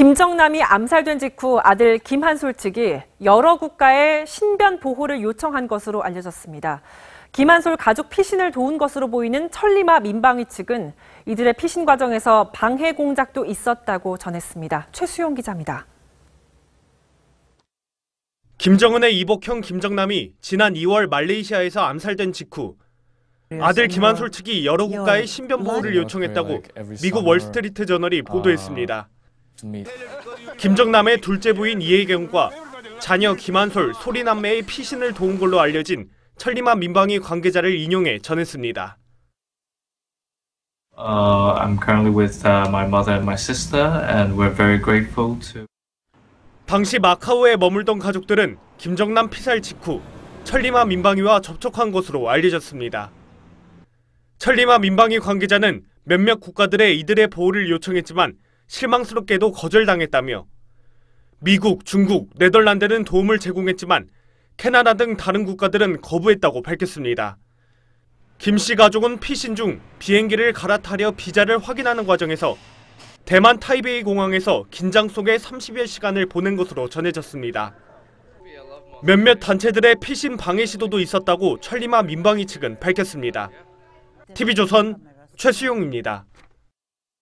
김정남이 암살된 직후 아들 김한솔 측이 여러 국가에 신변 보호를 요청한 것으로 알려졌습니다. 김한솔 가족 피신을 도운 것으로 보이는 천리마 민방위 측은 이들의 피신 과정에서 방해 공작도 있었다고 전했습니다. 최수용 기자입니다. 김정은의 이복형 김정남이 지난 2월 말레이시아에서 암살된 직후 아들 김한솔 측이 여러 국가에 신변 보호를 요청했다고 미국 월스트리트 저널이 보도했습니다. 김정남의 둘째 부인 이혜경과 자녀 김한솔, 소리남매의 피신을 도운 걸로 알려진 천리마 민방위 관계자를 인용해 전했습니다. I'm currently with my mother and my sister, and we're very grateful to. 당시 마카오에 머물던 가족들은 김정남 피살 직후 천리마 민방위와 접촉한 것으로 알려졌습니다. 천리마 민방위 관계자는 몇몇 국가들의 이들의 보호를 요청했지만 실망스럽게도 거절당했다며 미국, 중국, 네덜란드는 도움을 제공했지만 캐나다 등 다른 국가들은 거부했다고 밝혔습니다. 김 씨 가족은 피신 중 비행기를 갈아타려 비자를 확인하는 과정에서 대만 타이베이 공항에서 긴장 속에 30여 시간을 보낸 것으로 전해졌습니다. 몇몇 단체들의 피신 방해 시도도 있었다고 천리마 민방위 측은 밝혔습니다. TV조선 최수용입니다.